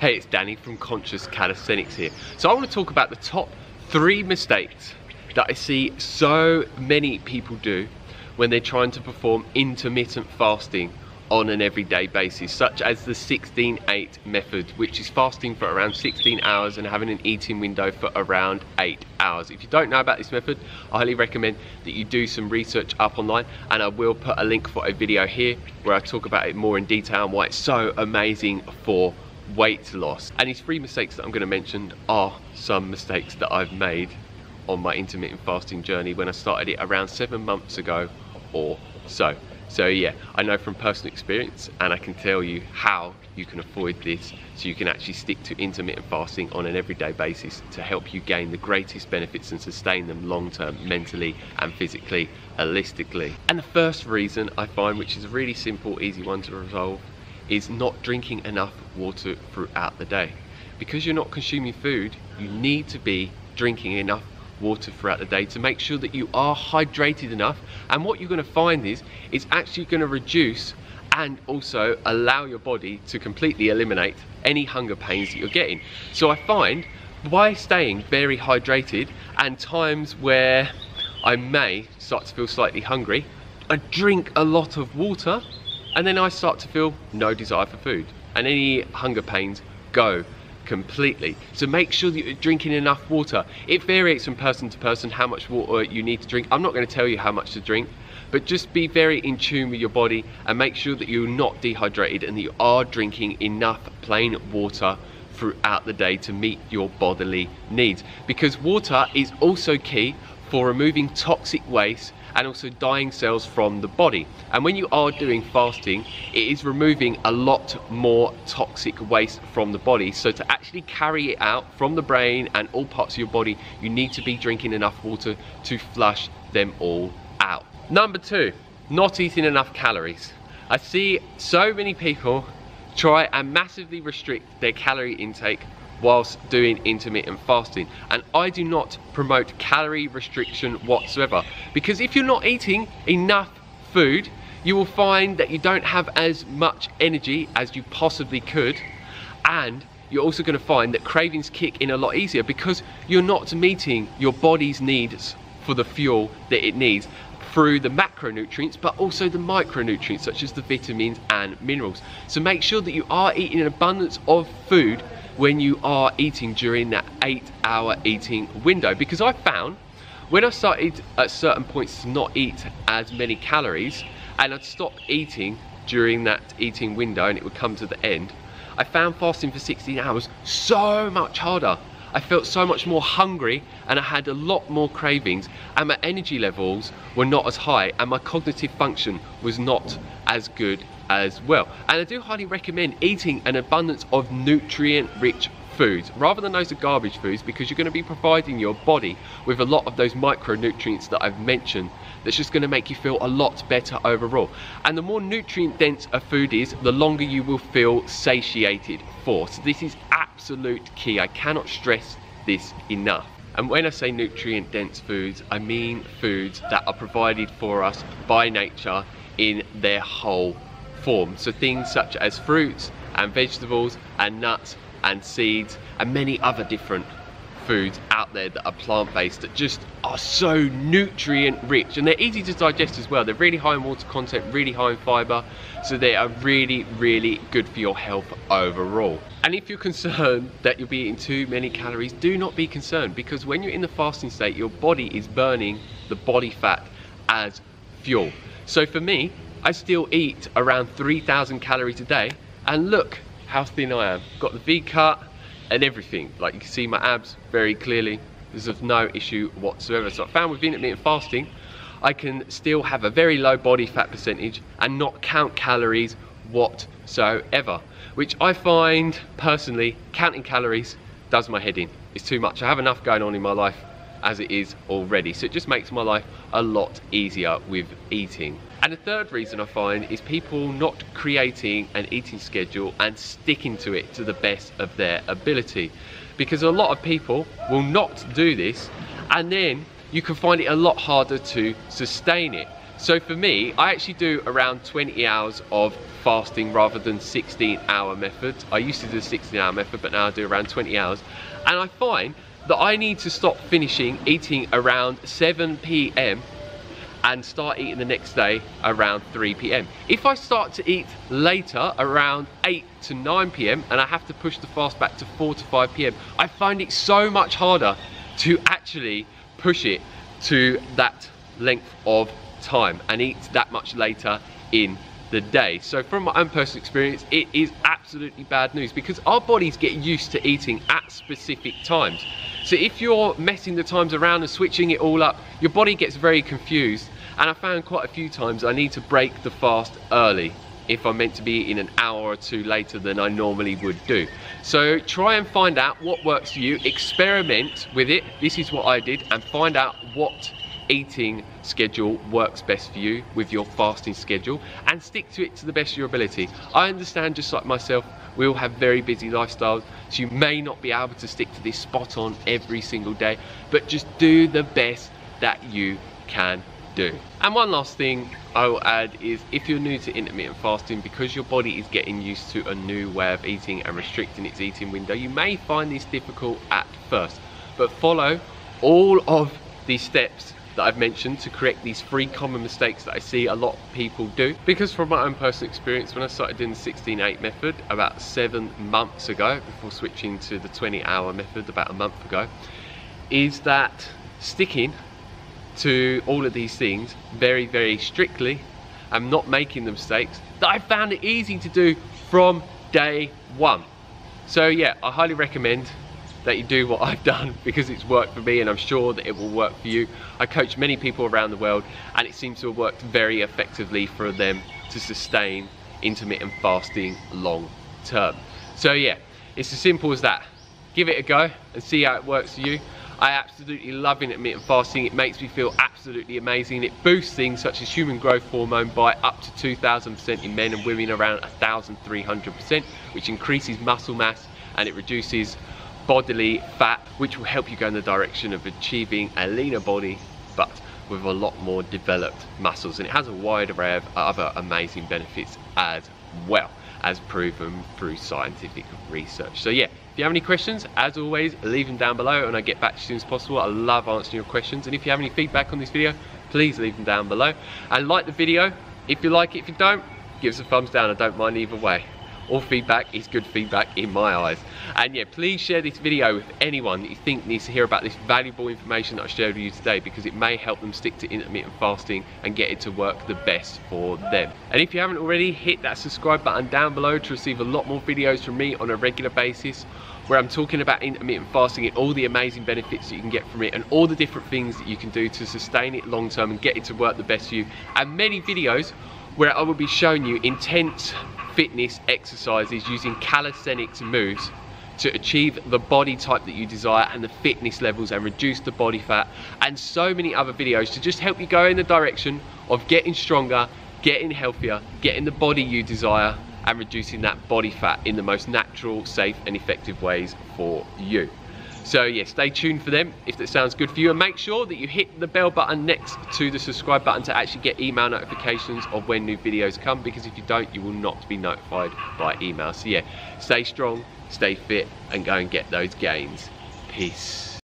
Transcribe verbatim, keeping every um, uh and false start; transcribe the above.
Hey, it's Danny from Conscious Calisthenics here. So I want to talk about the top three mistakes that I see so many people do when they're trying to perform intermittent fasting on an everyday basis, such as the sixteen eight method, which is fasting for around sixteen hours and having an eating window for around eight hours. If you don't know about this method, I highly recommend that you do some research up online, and I will put a link for a video here where I talk about it more in detail and why it's so amazing for weight loss. And these three mistakes that I'm going to mention are some mistakes that I've made on my intermittent fasting journey when I started it around seven months ago or so. So yeah, I know from personal experience, and I can tell you how you can avoid this so you can actually stick to intermittent fasting on an everyday basis to help you gain the greatest benefits and sustain them long term, mentally and physically, holistically. And the first reason I find, which is a really simple, easy one to resolve, is not drinking enough water throughout the day. Because you're not consuming food, you need to be drinking enough water throughout the day to make sure that you are hydrated enough. And what you're going to find is it's actually going to reduce and also allow your body to completely eliminate any hunger pains that you're getting. So I find by staying very hydrated, and times where I may start to feel slightly hungry, I drink a lot of water, and then I start to feel no desire for food, and any hunger pains go completely. So make sure that you're drinking enough water. It varies from person to person how much water you need to drink. I'm not going to tell you how much to drink, but just be very in tune with your body and make sure that you're not dehydrated and that you are drinking enough plain water throughout the day to meet your bodily needs. Because water is also key for removing toxic waste and also dying cells from the body. And when you are doing fasting, it is removing a lot more toxic waste from the body. So to actually carry it out from the brain and all parts of your body, you need to be drinking enough water to flush them all out. Number two, not eating enough calories. I see so many people try and massively restrict their calorie intake whilst doing intermittent fasting, and I do not promote calorie restriction whatsoever, because if you're not eating enough food, you will find that you don't have as much energy as you possibly could, and you're also going to find that cravings kick in a lot easier because you're not meeting your body's needs for the fuel that it needs through the macronutrients, but also the micronutrients such as the vitamins and minerals. So make sure that you are eating an abundance of food when you are eating during that eight hour eating window, because I found when I started at certain points to not eat as many calories, and I'd stop eating during that eating window and it would come to the end, I found fasting for sixteen hours so much harder. I felt so much more hungry and I had a lot more cravings, and my energy levels were not as high, and my cognitive function was not as good as well. And I do highly recommend eating an abundance of nutrient rich foods rather than those garbage foods, because you're going to be providing your body with a lot of those micronutrients that I've mentioned. That's just going to make you feel a lot better overall. And the more nutrient dense a food is, the longer you will feel satiated for. So this is absolute key. I cannot stress this enough. And when I say nutrient dense foods, I mean foods that are provided for us by nature in their whole form. So things such as fruits and vegetables and nuts and seeds and many other different foods out there that are plant-based that just are so nutrient rich, and they're easy to digest as well. They're really high in water content, really high in fiber, so they are really really good for your health overall. And if you're concerned that you'll be eating too many calories, do not be concerned, because when you're in the fasting state, your body is burning the body fat as fuel. So for me, I still eat around three thousand calories a day, and look how thin I am. Got the V cut and everything. Like, you can see my abs very clearly. There's of no issue whatsoever. So I found with intermittent fasting, I can still have a very low body fat percentage and not count calories whatsoever, which I find personally counting calories does my head in. It's too much. I have enough going on in my life as it is already, so it just makes my life a lot easier with eating. And the third reason I find is people not creating an eating schedule and sticking to it to the best of their ability, because a lot of people will not do this, and then you can find it a lot harder to sustain it. So for me, I actually do around twenty hours of fasting rather than sixteen hour method. I used to do the sixteen hour method, but now I do around twenty hours. And I find that I need to stop finishing eating around seven p m and start eating the next day around three p m If I start to eat later around eight to nine p m and I have to push the fast back to four to five p m, I find it so much harder to actually push it to that length of time and eat that much later in the day. So from my own personal experience, it is absolutely bad news, because our bodies get used to eating at specific times. So if you're messing the times around and switching it all up, your body gets very confused. And I found quite a few times I need to break the fast early if I'm meant to be eating an hour or two later than I normally would do. So try and find out what works for you, experiment with it. This is what I did, and find out what eating schedule works best for you with your fasting schedule, and stick to it to the best of your ability. I understand, just like myself, we all have very busy lifestyles, so you may not be able to stick to this spot on every single day, but just do the best that you can do. And one last thing I will add is, if you're new to intermittent fasting, because your body is getting used to a new way of eating and restricting its eating window, you may find this difficult at first, but follow all of these steps that I've mentioned to correct these three common mistakes that I see a lot of people do. Because from my own personal experience, when I started doing the sixteen eight method about seven months ago, before switching to the twenty hour method about a month ago, is that sticking to all of these things very, very strictly and not making the mistakes, that I found it easy to do from day one. So yeah, I highly recommend that you do what I've done, because it's worked for me and I'm sure that it will work for you. I coach many people around the world and it seems to have worked very effectively for them to sustain intermittent fasting long term. So yeah, it's as simple as that. Give it a go and see how it works for you. I absolutely love intermittent fasting. It makes me feel absolutely amazing. It boosts things such as human growth hormone by up to two thousand percent in men, and women around one thousand three hundred percent, which increases muscle mass, and it reduces bodily fat, which will help you go in the direction of achieving a leaner body but with a lot more developed muscles. And it has a wide array of other amazing benefits as well, as proven through scientific research. So yeah, if you have any questions, as always, leave them down below and I get back as soon as possible. I love answering your questions, and if you have any feedback on this video, please leave them down below. And like the video if you like it. If you don't, give us a thumbs down. I don't mind either way. All feedback is good feedback in my eyes. And yeah, please share this video with anyone that you think needs to hear about this valuable information that I shared with you today, because it may help them stick to intermittent fasting and get it to work the best for them. And if you haven't already, hit that subscribe button down below to receive a lot more videos from me on a regular basis, where I'm talking about intermittent fasting and all the amazing benefits that you can get from it, and all the different things that you can do to sustain it long term and get it to work the best for you. And many videos where I will be showing you intense fitness exercises using calisthenics moves to achieve the body type that you desire and the fitness levels, and reduce the body fat, and so many other videos to just help you go in the direction of getting stronger, getting healthier, getting the body you desire, and reducing that body fat in the most natural, safe and effective ways for you. So yeah, stay tuned for them if that sounds good for you, and make sure that you hit the bell button next to the subscribe button to actually get email notifications of when new videos come, because if you don't, you will not be notified by email. So yeah, stay strong, stay fit, and go and get those gains. Peace.